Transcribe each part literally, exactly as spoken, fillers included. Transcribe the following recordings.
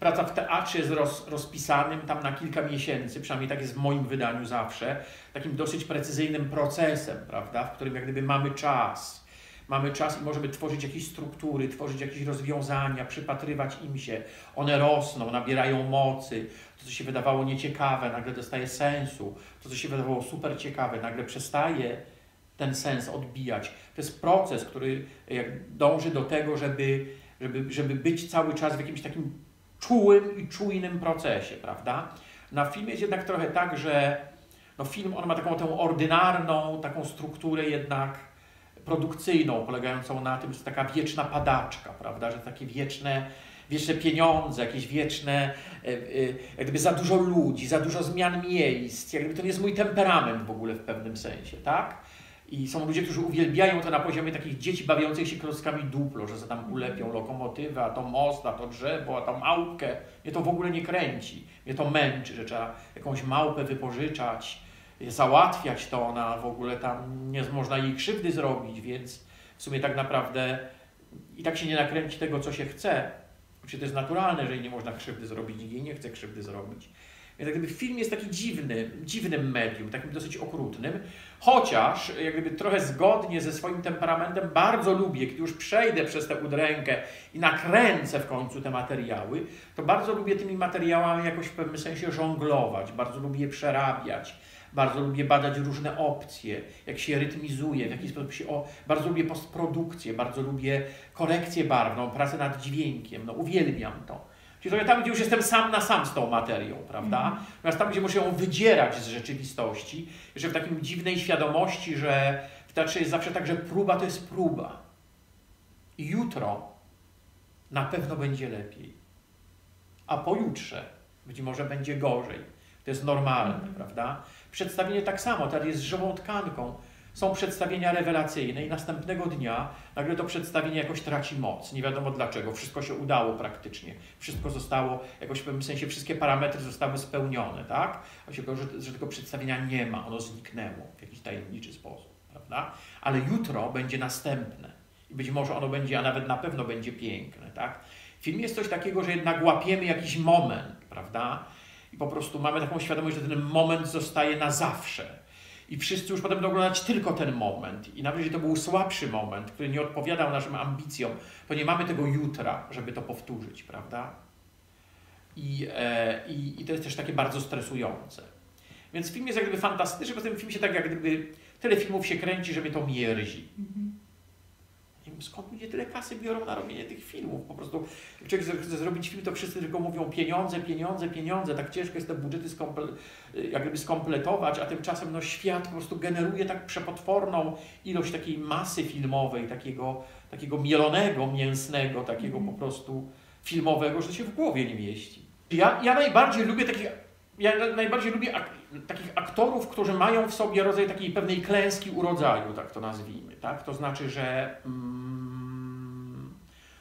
praca w teatrze jest roz, rozpisanym tam na kilka miesięcy, przynajmniej tak jest w moim wydaniu zawsze, takim dosyć precyzyjnym procesem, prawda, w którym jak gdyby mamy czas. Mamy czas i możemy tworzyć jakieś struktury, tworzyć jakieś rozwiązania, przypatrywać im się. One rosną, nabierają mocy. To, co się wydawało nieciekawe, nagle dostaje sensu. To, co się wydawało super ciekawe, nagle przestaje ten sens odbijać. To jest proces, który dąży do tego, żeby, żeby, żeby być cały czas w jakimś takim czułym i czujnym procesie, prawda? Na filmie jest jednak trochę tak, że no film on ma taką tę ordynarną, taką strukturę jednak produkcyjną, polegającą na tym, że to taka wieczna padaczka, prawda, że takie wieczne, wieczne pieniądze, jakieś wieczne, jak gdyby za dużo ludzi, za dużo zmian miejsc, jak gdyby to nie jest mój temperament w ogóle w pewnym sensie, tak? I są ludzie, którzy uwielbiają to na poziomie takich dzieci bawiących się klockami duplo, że za tam ulepią lokomotywę, a to most, a to drzewo, a tam małpkę. Mnie to w ogóle nie kręci, mnie to męczy, że trzeba jakąś małpę wypożyczać, załatwiać to, ona w ogóle tam nie można jej krzywdy zrobić, więc w sumie tak naprawdę i tak się nie nakręci tego, co się chce. Oczywiście to jest naturalne, że jej nie można krzywdy zrobić i jej nie chce krzywdy zrobić. Więc jak gdyby film jest taki dziwny, dziwnym medium, takim dosyć okrutnym, chociaż jak gdyby trochę zgodnie ze swoim temperamentem bardzo lubię, kiedy już przejdę przez tę udrękę i nakręcę w końcu te materiały, to bardzo lubię tymi materiałami jakoś w pewnym sensie żonglować, bardzo lubię je przerabiać. Bardzo lubię badać różne opcje, jak się rytmizuje, w jaki sposób się... O, bardzo lubię postprodukcję, bardzo lubię korekcję barwną, pracę nad dźwiękiem, no uwielbiam to. Czyli to tam, gdzie już jestem sam na sam z tą materią, prawda? Mm. Natomiast tam, gdzie muszę ją wydzierać z rzeczywistości, że w takim dziwnej świadomości, że w teatrze jest zawsze tak, że próba to jest próba. I jutro na pewno będzie lepiej. A pojutrze być może będzie gorzej. To jest normalne, mm. prawda? Przedstawienie tak samo, teatr jest żywą tkanką. Są przedstawienia rewelacyjne i następnego dnia nagle to przedstawienie jakoś traci moc. Nie wiadomo dlaczego. Wszystko się udało praktycznie. Wszystko zostało, jakoś w pewnym sensie wszystkie parametry zostały spełnione, tak? A się okaże, że tego przedstawienia nie ma. Ono zniknęło w jakiś tajemniczy sposób, prawda? Ale jutro będzie następne. I być może ono będzie, a nawet na pewno będzie piękne, tak? W filmie jest coś takiego, że jednak łapiemy jakiś moment, prawda? I po prostu mamy taką świadomość, że ten moment zostaje na zawsze. I wszyscy już potem będą oglądać tylko ten moment. I nawet, że to był słabszy moment, który nie odpowiadał naszym ambicjom, to nie mamy tego jutra, żeby to powtórzyć, prawda? I, e, i, i to jest też takie bardzo stresujące. Więc film jest jak gdyby fantastyczny, bo ten film się tak jak gdyby... Tyle filmów się kręci, że mnie to mierzi. Mhm. Nie wiem, skąd ludzie tyle kasy biorą na robienie tych filmów. Po prostu jak człowiek chce zrobić film, to wszyscy tylko mówią pieniądze, pieniądze, pieniądze. Tak ciężko jest te budżety skomple- jak gdyby skompletować, a tymczasem no, świat po prostu generuje tak przepotworną ilość takiej masy filmowej, takiego, takiego mielonego, mięsnego, takiego po prostu filmowego, że się w głowie nie mieści. Ja, ja najbardziej lubię takich... Ja najbardziej lubię ak takich aktorów, którzy mają w sobie rodzaj takiej pewnej klęski urodzaju, tak to nazwijmy, tak? To znaczy, że mm,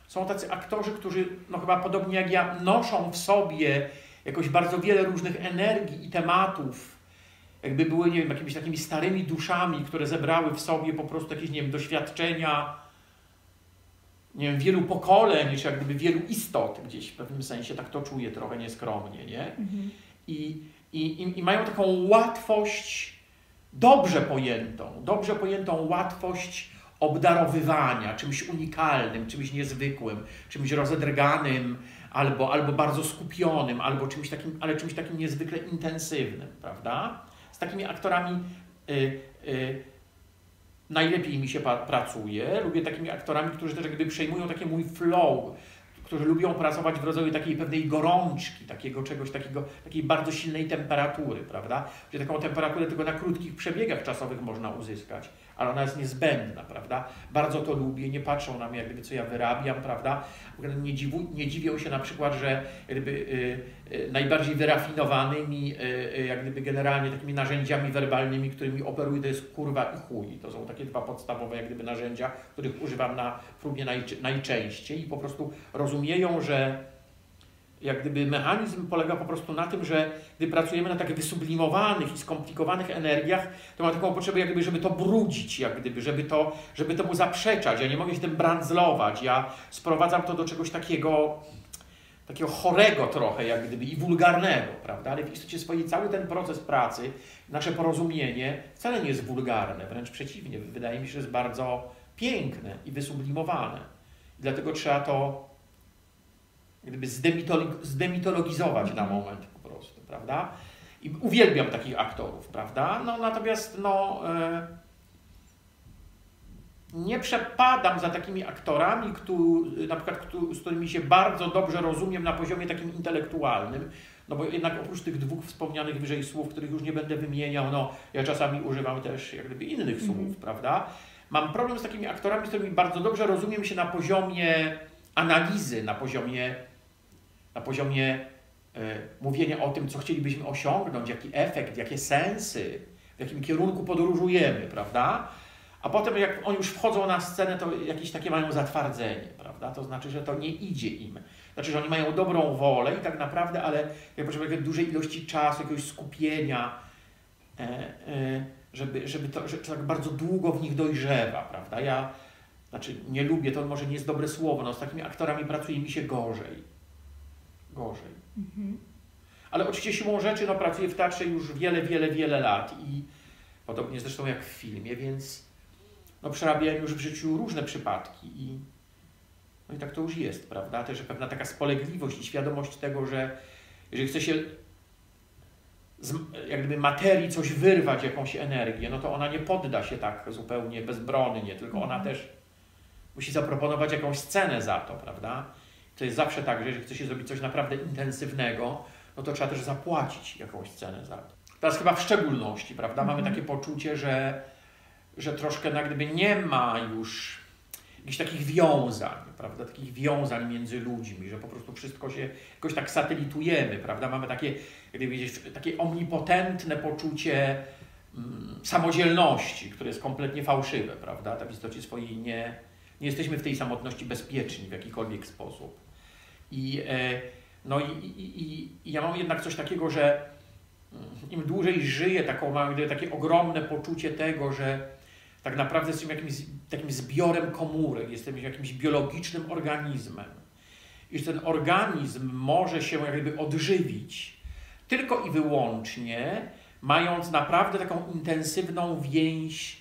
są tacy aktorzy, którzy no chyba podobnie jak ja noszą w sobie jakoś bardzo wiele różnych energii i tematów, jakby były, nie wiem, jakimiś takimi starymi duszami, które zebrały w sobie po prostu jakieś, nie wiem, doświadczenia, nie wiem, wielu pokoleń, czy jak gdyby wielu istot gdzieś w pewnym sensie, tak to czuję trochę nieskromnie, nie? Mhm. I, i, i mają taką łatwość, dobrze pojętą, dobrze pojętą łatwość obdarowywania czymś unikalnym, czymś niezwykłym, czymś rozedrganym, albo, albo bardzo skupionym, albo czymś takim, ale czymś takim niezwykle intensywnym, prawda? Z takimi aktorami y, y, najlepiej mi się pracuje. Lubię takimi aktorami, którzy też jakby przejmują taki mój flow, którzy lubią pracować w rodzaju takiej pewnej gorączki, takiego czegoś takiego, takiej bardzo silnej temperatury, prawda? Że taką temperaturę tylko na krótkich przebiegach czasowych można uzyskać, ale ona jest niezbędna, prawda? Bardzo to lubię, nie patrzą na mnie, jak gdyby, co ja wyrabiam, prawda? Nie, dziwu, nie dziwią się na przykład, że jakby, yy, yy, najbardziej wyrafinowanymi, yy, jak gdyby generalnie takimi narzędziami werbalnymi, którymi operuję, to jest kurwa i chuj. To są takie dwa podstawowe jak gdyby narzędzia, których używam na próbie najczę najczęściej i po prostu rozumieją, że jak gdyby mechanizm polega po prostu na tym, że gdy pracujemy na tak wysublimowanych i skomplikowanych energiach, to ma taką potrzebę, jak gdyby, żeby to brudzić, jak gdyby, żeby, to, żeby temu zaprzeczać. Ja nie mogę się tym brandzlować, ja sprowadzam to do czegoś takiego, takiego chorego trochę, jak gdyby, i wulgarnego, prawda? Ale w istocie swojej cały ten proces pracy, nasze porozumienie wcale nie jest wulgarne, wręcz przeciwnie, wydaje mi się, że jest bardzo piękne i wysublimowane. I dlatego trzeba to gdyby zdemitologizować na moment po prostu, prawda? I uwielbiam takich aktorów, prawda? No, natomiast no, e, nie przepadam za takimi aktorami, który, na przykład, który, z którymi się bardzo dobrze rozumiem na poziomie takim intelektualnym, no bo jednak oprócz tych dwóch wspomnianych wyżej słów, których już nie będę wymieniał, no ja czasami używam też jak gdyby innych słów, mm. prawda? Mam problem z takimi aktorami, z którymi bardzo dobrze rozumiem się na poziomie analizy, na poziomie, na poziomie y, mówienia o tym, co chcielibyśmy osiągnąć, jaki efekt, jakie sensy, w jakim kierunku podróżujemy, prawda? A potem jak oni już wchodzą na scenę, to jakieś takie mają zatwardzenie, prawda? To znaczy, że to nie idzie im. Znaczy, że oni mają dobrą wolę i tak naprawdę, ale ja potrzebuję dużej ilości czasu, jakiegoś skupienia, y, y, żeby, żeby to że tak bardzo długo w nich dojrzewa, prawda? Ja Znaczy, nie lubię, to może nie jest dobre słowo, no z takimi aktorami pracuje mi się gorzej. Gorzej. Mhm. Ale oczywiście siłą rzeczy, no pracuję w teatrze już wiele, wiele, wiele lat i podobnie zresztą jak w filmie, więc no przerabiałem już w życiu różne przypadki i no i tak to już jest, prawda? Też pewna taka spolegliwość i świadomość tego, że jeżeli chce się z jak gdyby materii coś wyrwać, jakąś energię, no to ona nie podda się tak zupełnie bezbronnie, tylko ona też musi zaproponować jakąś cenę za to, prawda? To jest zawsze tak, że jeżeli chce się zrobić coś naprawdę intensywnego, no to trzeba też zapłacić jakąś cenę za to. Teraz chyba w szczególności, prawda? Mamy takie poczucie, że, że troszkę no, gdyby nie ma już jakichś takich wiązań, prawda? Takich wiązań między ludźmi, że po prostu wszystko się jakoś tak satelitujemy, prawda? Mamy takie, gdyby wiedzieć, takie omnipotentne poczucie mm, samodzielności, które jest kompletnie fałszywe, prawda? Tak w istocie swojej nie... Nie jesteśmy w tej samotności bezpieczni w jakikolwiek sposób. I, no i, i, i ja mam jednak coś takiego, że im dłużej żyję, taką, mam takie ogromne poczucie tego, że tak naprawdę jestem jakimś takim zbiorem komórek, jestem jakimś biologicznym organizmem. I że ten organizm może się jakby odżywić tylko i wyłącznie mając naprawdę taką intensywną więź,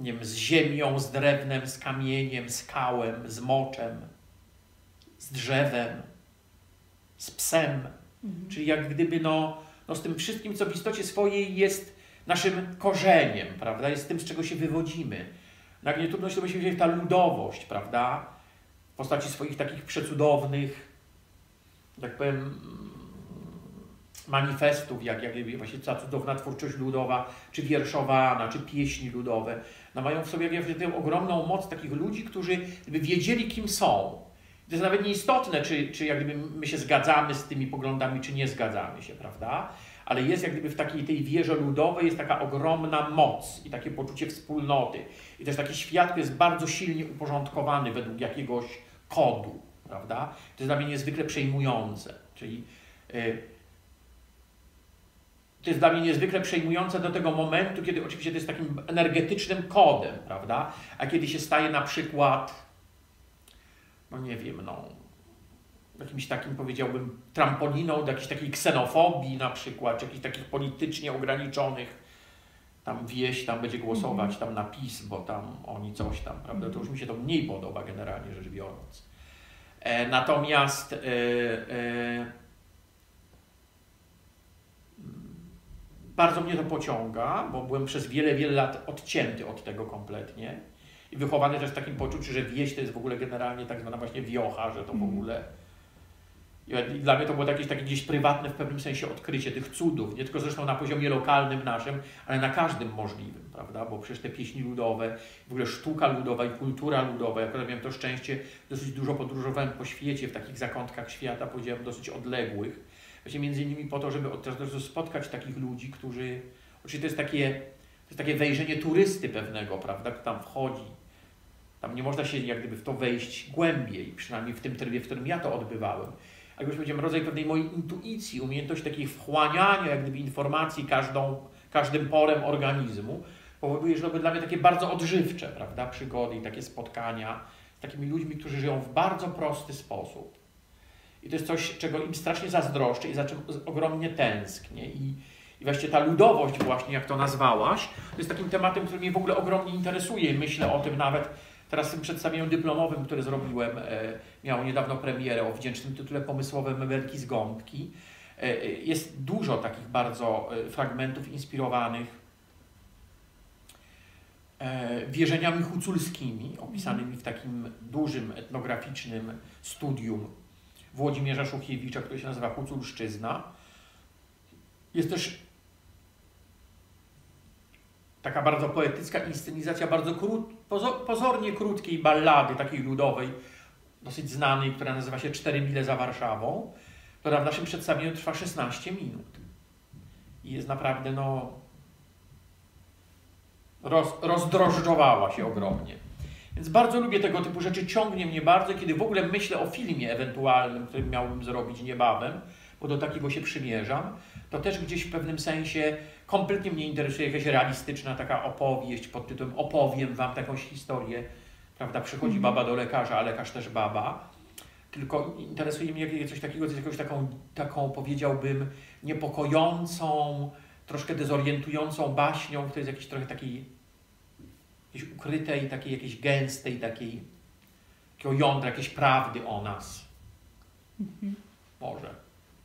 nie wiem, z ziemią, z drewnem, z kamieniem, z kałem, z moczem, z drzewem, z psem. Mhm. Czyli jak gdyby no, no z tym wszystkim, co w istocie swojej jest naszym korzeniem, prawda? Jest tym, z czego się wywodzimy. Na mnie trudno się myśleć, ta ludowość, prawda? W postaci swoich takich przecudownych, tak powiem, manifestów, jak, jak właśnie ta cudowna twórczość ludowa, czy wierszowana, czy pieśni ludowe. No mają w sobie jak, tę ogromną moc takich ludzi, którzy jakby wiedzieli, kim są. To jest nawet nieistotne, czy, czy jak gdyby my się zgadzamy z tymi poglądami, czy nie zgadzamy się, prawda? Ale jest jak gdyby w takiej tej wierze ludowej jest taka ogromna moc i takie poczucie wspólnoty. I też taki świat jest bardzo silnie uporządkowany według jakiegoś kodu, prawda? To jest dla mnie niezwykle przejmujące, czyli yy, To jest dla mnie niezwykle przejmujące do tego momentu, kiedy oczywiście to jest takim energetycznym kodem, prawda? A kiedy się staje na przykład, no nie wiem, no, jakimś takim, powiedziałbym, trampoliną do jakiejś takiej ksenofobii na przykład, czy jakichś takich politycznie ograniczonych, tam wieś, tam będzie głosować, tam na PiS, bo tam oni coś tam, prawda? To już mi się to mniej podoba generalnie rzecz biorąc. E, natomiast... E, e, Bardzo mnie to pociąga, bo byłem przez wiele, wiele lat odcięty od tego kompletnie i wychowany też w takim poczuciu, że wieś to jest w ogóle generalnie tak zwana właśnie wiocha, że to w ogóle... I dla mnie to było jakieś takie gdzieś prywatne w pewnym sensie odkrycie tych cudów, nie tylko zresztą na poziomie lokalnym naszym, ale na każdym możliwym, prawda? Bo przecież te pieśni ludowe, w ogóle sztuka ludowa i kultura ludowa, ja akurat miałem to szczęście, dosyć dużo podróżowałem po świecie, w takich zakątkach świata, powiedziałem, dosyć odległych. Właśnie między innymi po to, żeby też spotkać takich ludzi, którzy... Oczywiście to jest takie, to jest takie wejrzenie turysty pewnego, prawda, kto tam wchodzi. Tam nie można się jak gdyby w to wejść głębiej, przynajmniej w tym trybie, w którym ja to odbywałem. A już powiedziałem, rodzaj pewnej mojej intuicji, umiejętność takiej wchłaniania jak gdyby informacji każdą, każdym porem organizmu powoduje, że to były dla mnie takie bardzo odżywcze, prawda, przygody i takie spotkania takimi ludźmi, którzy żyją w bardzo prosty sposób. I to jest coś, czego im strasznie zazdroszczę i za czym ogromnie tęsknię. I, i właśnie ta ludowość, właśnie jak to nazwałaś, to jest takim tematem, który mnie w ogóle ogromnie interesuje. Myślę o tym nawet teraz w tym przedstawieniu dyplomowym, które zrobiłem, miało niedawno premierę o wdzięcznym tytule pomysłowym Mebelki z gąbki. Jest dużo takich bardzo fragmentów inspirowanych wierzeniami huculskimi, opisanymi w takim dużym etnograficznym studium Włodzimierza Szukiewicza, który się nazywa Huculszczyzna. Jest też taka bardzo poetycka inscenizacja bardzo krót, pozornie krótkiej ballady, takiej ludowej, dosyć znanej, która nazywa się Cztery mile za Warszawą, która w naszym przedstawieniu trwa szesnaście minut. I jest naprawdę, no, roz, rozdrożdżowała się ogromnie. Więc bardzo lubię tego typu rzeczy, ciągnie mnie bardzo, kiedy w ogóle myślę o filmie ewentualnym, który miałbym zrobić niebawem, bo do takiego się przymierzam, to też gdzieś w pewnym sensie kompletnie mnie interesuje jakaś realistyczna taka opowieść pod tytułem opowiem wam jakąś historię, prawda, przychodzi baba do lekarza, a lekarz też baba, tylko interesuje mnie coś takiego, coś jakąś taką, taką powiedziałbym niepokojącą, troszkę dezorientującą baśnią, która jest jakiejś trochę takiej jakiejś ukrytej, takiej jakiejś gęstej, takiej, takiego jądra, jakiejś prawdy o nas. Mhm. Może.